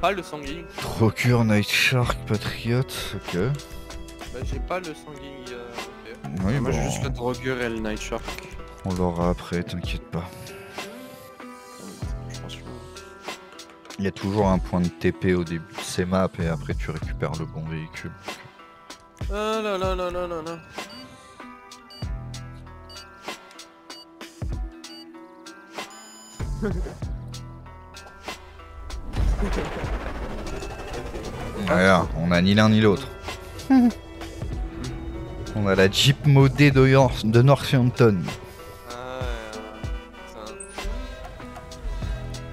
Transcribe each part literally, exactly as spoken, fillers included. pas le sanguin. Procure Night Shark Patriot, ok. Bah j'ai pas le sanguin, euh, ok. Oui, bah, moi j'ai juste le drogueur et le Night Shark. On l'aura après, t'inquiète pas. Je pense que... Il y a toujours un point de T P au début de ces maps et après tu récupères le bon véhicule. Ah là là là là là là. Voilà, on a ni l'un ni l'autre. On a la Jeep modée de, York, de Northampton.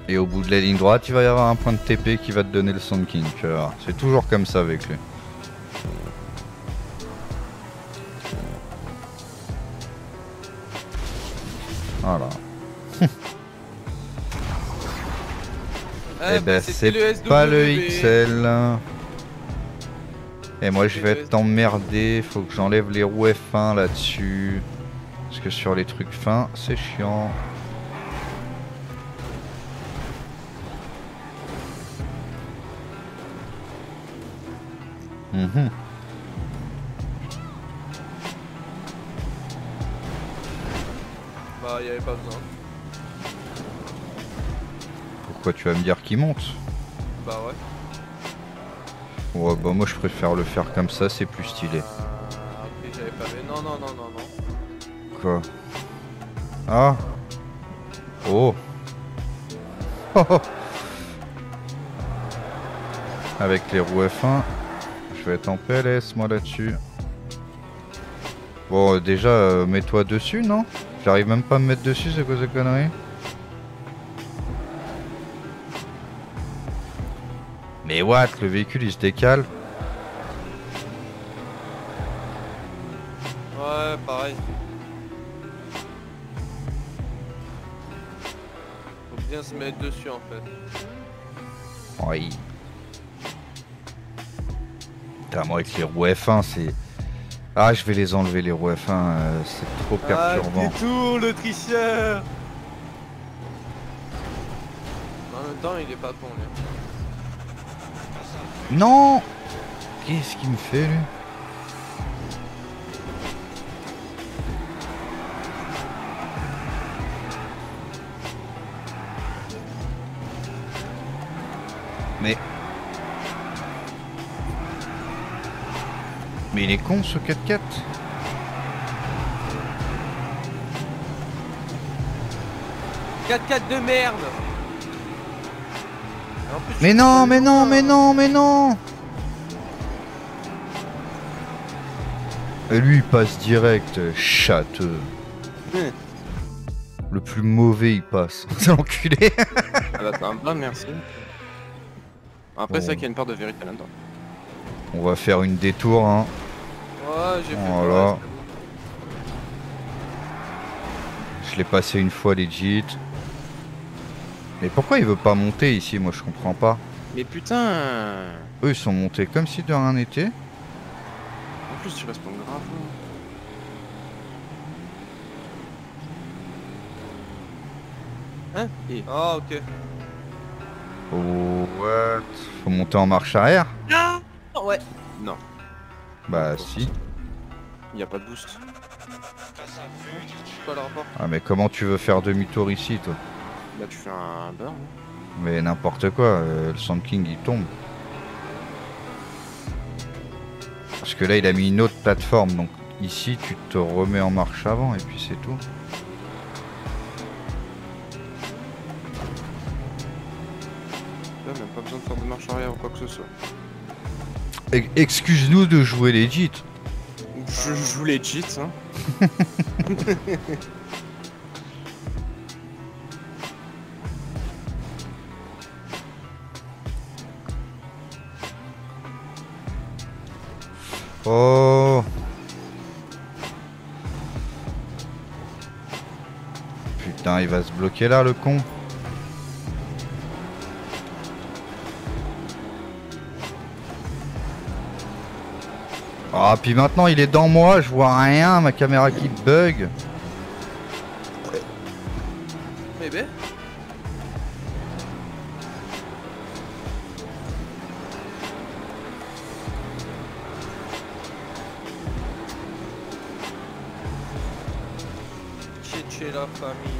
Et au bout de la ligne droite, il va y avoir un point de T P qui va te donner le Sandking. C'est toujours comme ça avec lui. Voilà. Eh ben c'est pas le X L. Et moi je vais t'emmerder, faut que j'enlève les roues F un là-dessus. Parce que sur les trucs fins, c'est chiant. Mmh. Bah y avait pas besoin. Tu vas me dire qu'il monte? Bah ouais. Ouais bah moi je préfère le faire comme ça, c'est plus stylé. Ah, ok, j'avais pas vu. Non non non non non. Quoi? Ah. Oh. Oh, oh. Avec les roues F un, je vais être en P L S moi là-dessus. Bon déjà euh, mets-toi dessus non? J'arrive même pas à me mettre dessus, c'est quoi cette connerie? Mais what, le véhicule il se décale. Ouais, pareil. Faut bien se mettre dessus en fait. Oui. Putain, moi avec les roues F un, c'est... Ah, je vais les enlever les roues F un, euh, c'est trop perturbant. Ah, détour, le tricheur. En même temps, il est pas bon, lui. Non! Qu'est-ce qu'il me fait lui? Mais... Mais il est con ce quatre quatre. quatre quatre de merde! Mais non, mais non, mais non, mais non. Et lui il passe direct, châteux. Mmh. Le plus mauvais il passe. C'est l'enculé. Ah bah t'as un plein, merci. Après bon. Ça qu'il y a une part de vérité là-dedans. On va faire une détour hein. Ouais j'ai fait voilà. Je l'ai passé une fois legit. Mais pourquoi il veut pas monter ici? Moi je comprends pas. Mais putain! Eux ils sont montés comme si de rien n'était. En plus tu respawns grave. Hein? Et... Oh ok. Oh what? Faut monter en marche arrière? Ah oh, ouais. Non. Bah oh. Si. Y a pas de boost. Pas le rapport. Ah mais comment tu veux faire demi-tour ici toi? Là tu fais un burn. Mais n'importe quoi, euh, le Sandking il tombe. Parce que là il a mis une autre plateforme, donc ici tu te remets en marche avant et puis c'est tout. Là même pas besoin de faire de marche arrière ou quoi que ce soit. E Excuse-nous de jouer les cheats. Je joue les cheats hein. Oh putain, il va se bloquer là le con. Ah oh, puis maintenant il est dans moi, je vois rien, ma caméra qui bug. Eh ben chez la famille.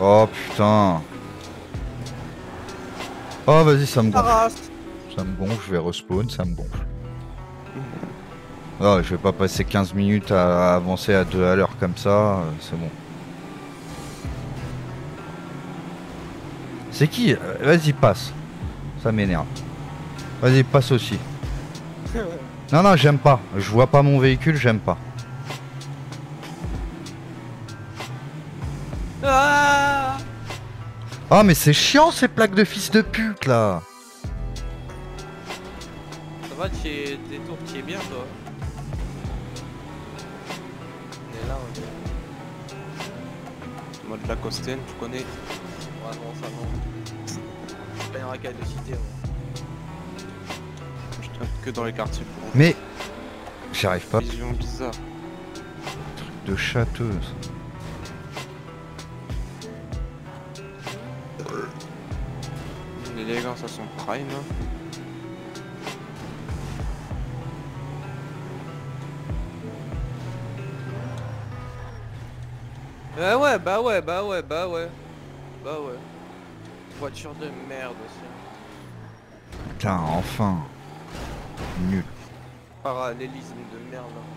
Oh putain. Oh vas-y, ça me gonfle. Ça me gonfle, je vais respawn, ça me gonfle. Oh, je vais pas passer quinze minutes à avancer à deux à l'heure comme ça, c'est bon. C'est qui? Vas-y, passe. Ça m'énerve. Vas-y, passe aussi. Non, non, j'aime pas. Je vois pas mon véhicule, j'aime pas. Ah, oh, mais c'est chiant ces plaques de fils de pute là. Ça va, tu es des tours qui est bien toi. On est là, regarde. Mode la Costienne, tu connais. Ouais, non, ça va. C'est pas une racaille de cité, ouais. Que dans les quartiers. Mais j'arrive pas. Vision bizarre. Truc de châteuse. L'élégance à son prime. Bah ouais, bah ouais, bah ouais, bah ouais. Bah ouais. Voiture de merde aussi. Putain, enfin. Nul. Parallélisme de merde, hein,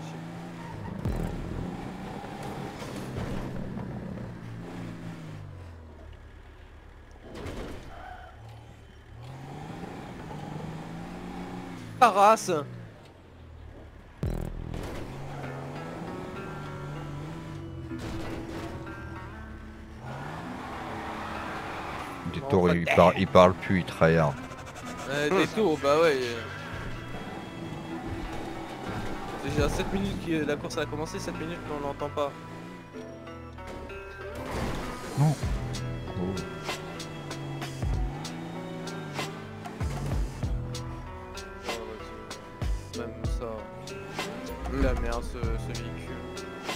Paras. Des tours, il, par, il parle plus, il tryhard. Euh, des tours, bah ouais. Déjà sept minutes que la course a commencé, sept minutes qu'on l'entend pas. Non. Oh. Oh, même ça. La merde, ce, ce véhicule.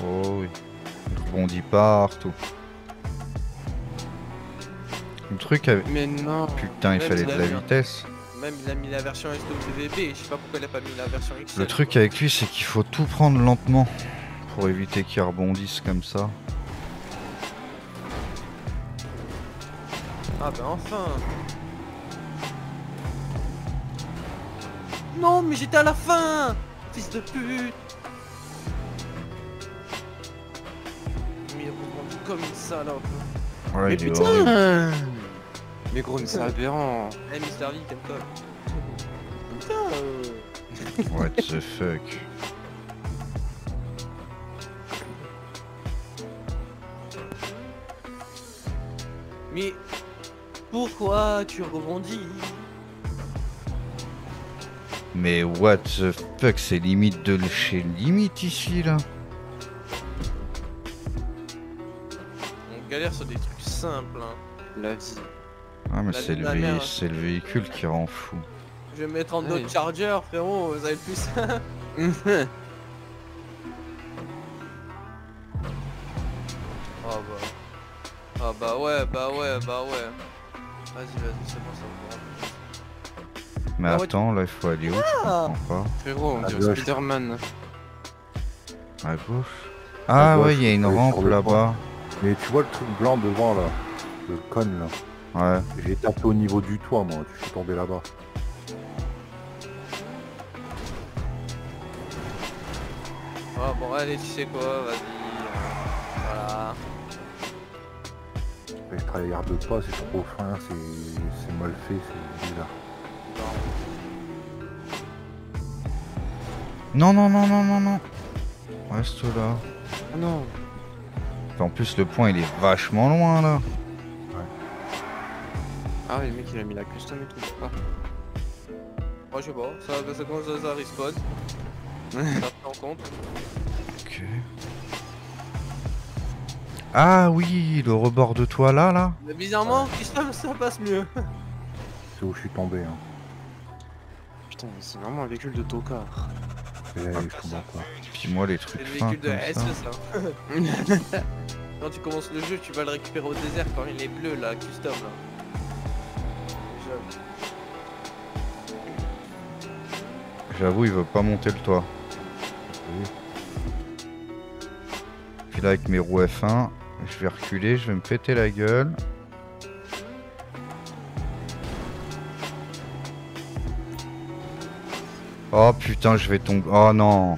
Oh oui. Il rebondit partout. Le truc avait... Mais non. Putain, il même fallait de la vitesse. Même il a mis la version S W B et je sais pas pourquoi il a pas mis la version X. Le truc avec lui, c'est qu'il faut tout prendre lentement pour éviter qu'il rebondisse comme ça. Ah bah enfin. Non mais j'étais à la fin. Fils de pute. Mais il rebondit comme une salope. Ouais, mais putain. Mais gros, c'est aberrant. Eh hey, Mister V, t'aimes toi. Putain. What the fuck. Mais pourquoi tu rebondis? Mais what the fuck, c'est limite de chez limite ici là. On galère sur des trucs simples, hein. La vie. Ah mais c'est le, vé le véhicule qui rend fou. Je vais mettre en d'autres charger, frérot, vous avez plus ça. Oh bah... Ah bah ouais, bah ouais, bah ouais. Vas-y, vas-y, c'est bon, ça va. Mais ah, attends, ouais, là il faut aller où? Ah, je comprends pas. Frérot, on dirait Spider-Man. À gauche. Ah à gauche, ouais, il y a une rampe là-bas. Mais tu vois le truc blanc devant là. Le cône là. Ouais. J'ai tapé au niveau du toit moi, je suis tombé là-bas. Oh bon allez, tu sais quoi, vas-y. Voilà. Mais je travaille pas, c'est trop fin, c'est mal fait, c'est bizarre. Non non non non non non. Reste là. Ah non. En plus le point il est vachement loin là. Ah ouais, le mec il a mis la custom et tout, ah. Oh, je sais pas, ça, ça commence à ça respawn. Ça prend en compte. Ok. Ah oui, le rebord de toi là, là. Mais bizarrement, custom ça passe mieux. C'est où je suis tombé, hein. Putain, mais c'est vraiment un véhicule de tocard. Et là, je comprends pas. Puis moi, les trucs fins comme ça. C'est le véhicule de S, ça. Quand tu commences le jeu, tu vas le récupérer au désert quand il est bleu, là, custom, là. J'avoue, il veut pas monter le toit. Puis là, avec mes roues F un, Je vais reculer, je vais me péter la gueule. Oh putain, je vais tomber. Oh non.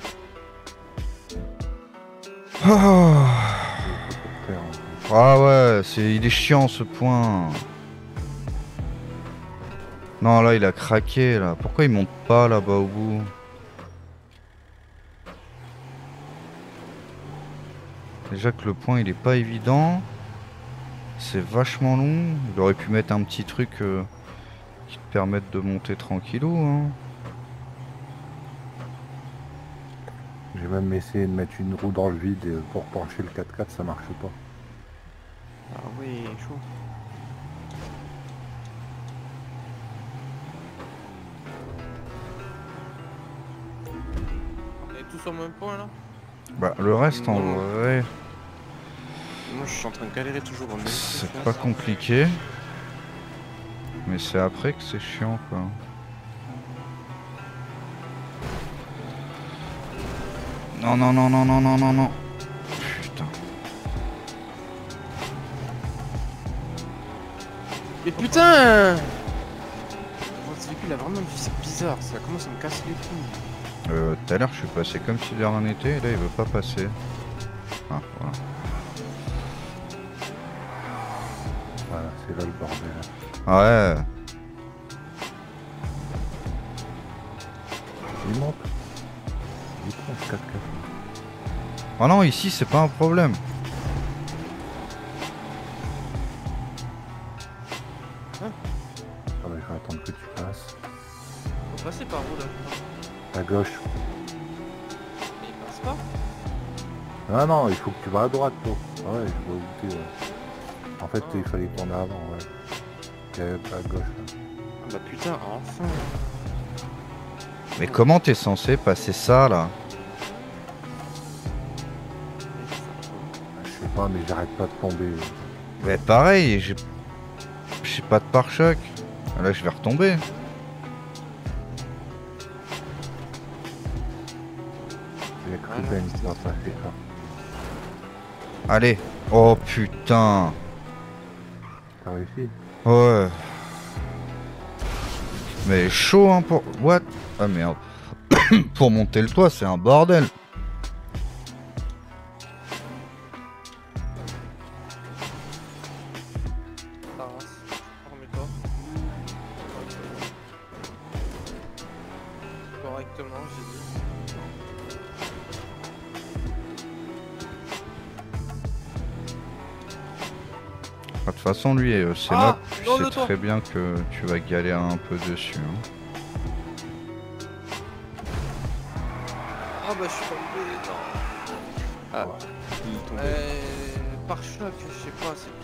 Oh. Ah ouais, c'est il est chiant ce point. Non, là, il a craqué, là. Pourquoi il monte pas là-bas au bout? Déjà que le point, il est pas évident. C'est vachement long. Il aurait pu mettre un petit truc euh, qui te permette de monter tranquillou, hein. J'ai même essayé de mettre une roue dans le vide et pour pencher le quatre quatre, ça marche pas. Ah oui, chaud. On est tous au même point là? Bah le reste non. En vrai... Moi je suis en train de galérer toujours dans le même. C'est pas compliqué. Mais c'est après que c'est chiant quoi. Non, non, non, non, non, non, non, non. Putain. Mais putain! Ce véhicule a vraiment une visite bizarre, ça commence à me casser les couilles. Euh, tout à l'heure je suis passé comme si de rien n'était, et là il veut pas passer. Ah, voilà. Voilà, c'est là le bordel. Ouais. Il manque. Ah non, ici c'est pas un problème. Hein? Ah bah, je vais attendre que tu passes. Faut passer par où là? À gauche. Mais il passe pas? Ah non, il faut que tu vas à droite toi. Ah ouais, je vois où t'es. En fait, ah. Il fallait tourner avant, ouais. À gauche là. Ah bah putain, enfin. Mais comment t'es censé passer ça là? Je sais pas, mais j'arrête pas de tomber. Mais pareil, j'ai j'ai pas de pare-choc. Là je vais retomber. Allez. Oh putain. T'as réussi? Ouais. Mais chaud hein pour... What? Ah merde. Pour monter le toit, c'est un bordel. Correctement, j'ai dit. De toute façon, lui, c'est là, tu sais très bien que tu vas galérer un peu dessus. Hein. Ah bah je suis tombé dans... Ah, ouais. Il est tombé. Euh, par choc, je sais pas, c'est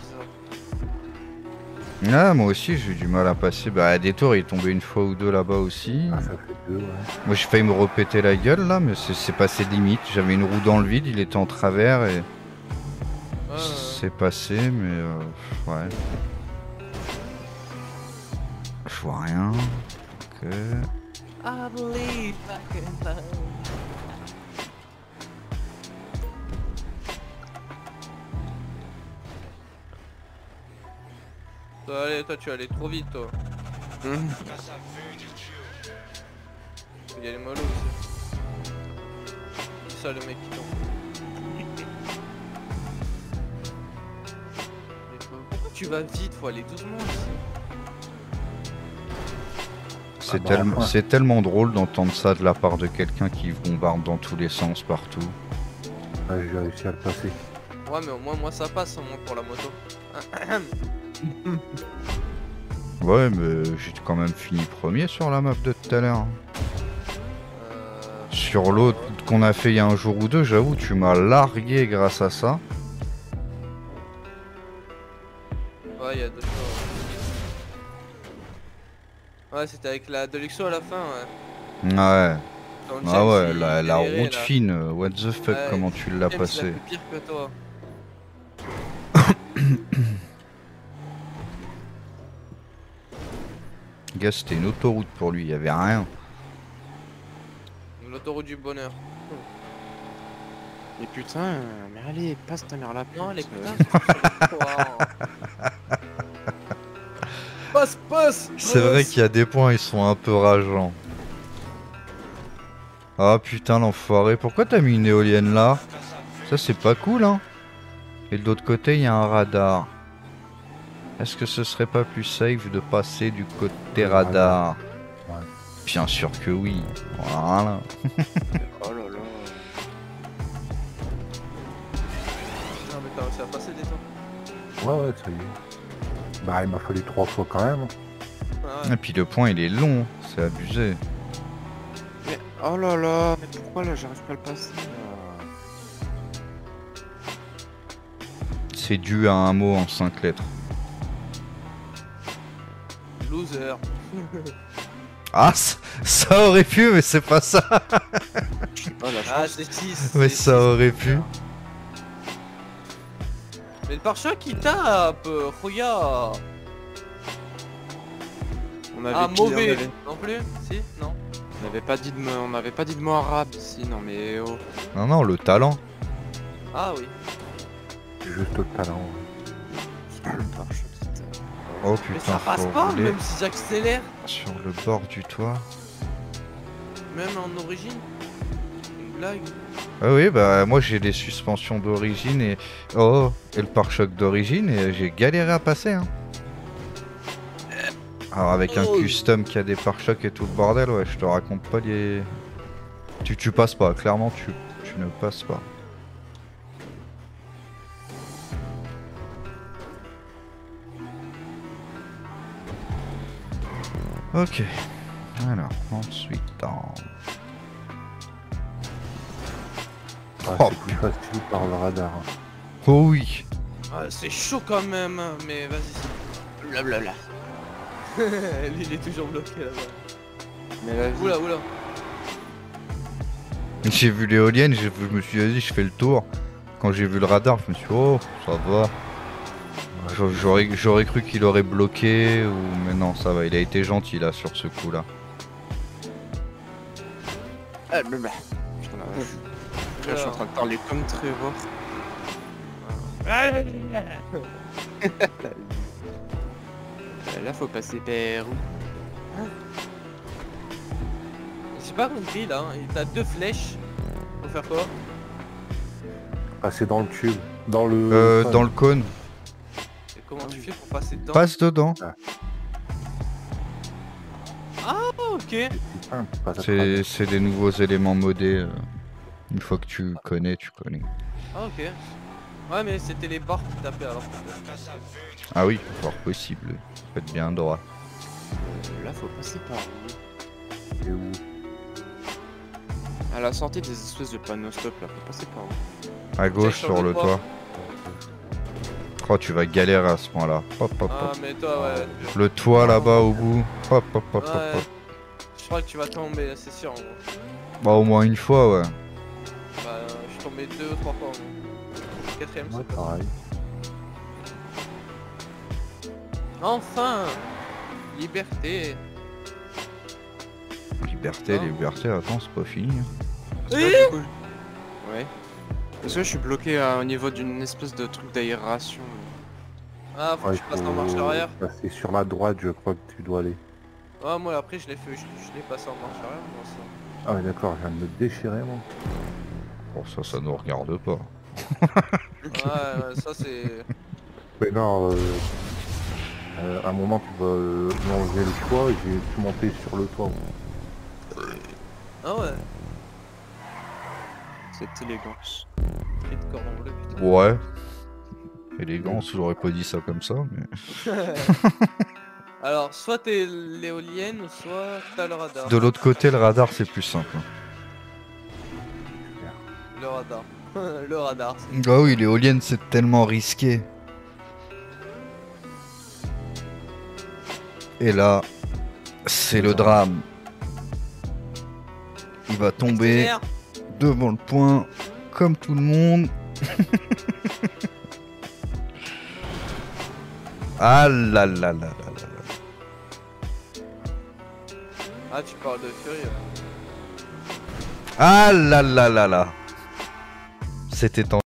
bizarre. Ah, moi aussi j'ai eu du mal à passer. Bah à des tours il est tombé une fois ou deux là-bas aussi. Ah ça fait deux, ouais. Moi j'ai failli me repéter la gueule là, mais c'est passé limite. J'avais une roue dans le vide, il était en travers et... Ouais, c'est ouais. Passé, mais... Euh, ouais. Je vois rien. Ok. I believe I can Allez, toi tu vas aller trop vite toi. Mmh. Il y a les mollos aussi. C'est ça le mec qui tombe. Pourquoi tu vas vite? Faut aller doucement ici. C'est ah bah, tellement, ouais. Tellement drôle d'entendre ça de la part de quelqu'un qui bombarde dans tous les sens partout. Ah, j'ai réussi à le passer. Ouais mais au moins moi ça passe au moins pour la moto. Ouais mais j'ai quand même fini premier sur la map de tout à l'heure. Euh... Sur l'autre qu'on a fait il y a un jour ou deux, j'avoue tu m'as largué grâce à ça. Ouais il y a deux fois. Ouais c'était avec la Deluxo à la fin ouais. Ouais. Ah ouais la, la galéré, route là. Fine, what the fuck ouais, comment tu l'as passé. C'est pire que toi. Gars, c'était une autoroute pour lui, il n'y avait rien. L'autoroute du bonheur. Mais putain, mais allez, passe ta mère la pute. Non, les putains, passe, passe. C'est vrai qu'il y a des points, ils sont un peu rageants. Ah putain, l'enfoiré, pourquoi t'as mis une éolienne là? Ça c'est pas cool, hein. Et de l'autre côté, il y a un radar. Est-ce que ce serait pas plus safe de passer du côté radar? Ouais. Bien sûr que oui. Voilà. Oh là là. Non mais t'as réussi à passer des temps. Ouais ouais, ça y est. Bah il m'a fallu trois fois quand même. Ouais. Et puis le point il est long, c'est abusé. Mais oh là là, mais pourquoi là j'arrive pas à le passer? C'est dû à un mot en cinq lettres. Loser. Ah, ça aurait pu, mais c'est pas ça. Ah, c'est six. Mais ça aurait pu. Mais le pare-choc il tape, Roya. On avait ah, dit, mauvais. On avait... Non plus, si, non. On n'avait pas dit de me... on avait pas dit de mot arabe, si, non mais. Oh. Non non, le talent. Ah oui. Juste le talent. Le pare-choc. Oh putain, mais ça passe pas, même si j'accélère. Sur le bord du toit. Même en origine. Une blague. Ah oui, bah moi j'ai les suspensions d'origine et... Oh, et le pare-choc d'origine et j'ai galéré à passer, hein. Alors avec oh. un custom qui a des pare-chocs et tout le bordel, ouais, je te raconte pas les... Tu, tu passes pas, clairement tu, tu ne passes pas. Ok, alors ensuite en... Ah, oh, c'est plus facile par le radar. Oh oui. Ah, c'est chaud quand même, mais vas-y. Blablabla. Lui il est toujours bloqué là-bas. Mais là, oula, oula. J'ai vu l'éolienne, je me suis dit je fais le tour. Quand j'ai vu le radar, je me suis dit oh, ça va. J'aurais cru qu'il aurait bloqué ou... Mais non, ça va, il a été gentil là sur ce coup là. Ah, blabla. Putain, là, je... là je suis en train de parler comme Trevor. Là faut passer par où? J'ai pas compris là, hein. T'as deux flèches. Faut faire quoi? Passer dans le tube. Dans le... Euh, dans le cône. Comment tu fais pour passer dedans? Passe dedans. Ah ok. C'est des nouveaux éléments modés. Une fois que tu connais, tu connais. Ah ok. Ouais mais c'était les barres qui tapaient alors. Ah oui, fort possible. Faites bien droit. Euh, là faut passer par où? Et où? À la sortie des espèces de panneaux stop là, faut passer par où? À gauche sur le toit. Oh, tu vas galérer à ce point là. Hop, hop, ah, hop. Mais toi, ouais. Le toit là-bas au bout. Hop, hop, hop, ouais. hop, hop. Je crois que tu vas tomber, c'est sûr en gros. Bah au moins une fois, ouais. Bah euh, je suis tombé deux ou trois fois. En quatrième, c'est pareil. Enfin, liberté. Liberté, ah. liberté, attends, c'est pas fini. Oui. Ouais. Parce que je suis bloqué euh, au niveau d'une espèce de truc d'aération. Ah, faut ouais, que je passe en marche arrière. C'est sur la droite, je crois que tu dois aller. Ah, moi après je l'ai fait, je, je l'ai passé en marche arrière. Moi, ça. Ah ouais d'accord, je viens de me déchirer moi. Bon ça, ça nous regarde pas. Ouais, ouais, ça c'est... Mais non, euh, euh, à un moment tu vas euh, manger le toit et j'ai tout monté sur le toit. Moi. Ah ouais. Cette élégance. Ouais. Élégance, j'aurais pas dit ça comme ça, mais... Alors, soit t'es l'éolienne, soit t'as le radar. De l'autre côté, le radar, c'est plus simple. Le radar. Le radar. Ah oui, l'éolienne, c'est tellement risqué. Et là, c'est le drame. Il va tomber... Extérieur. Devant le point, comme tout le monde. Ah là là là là là. Ah tu parles de Fury. Ah là là là là. c'était en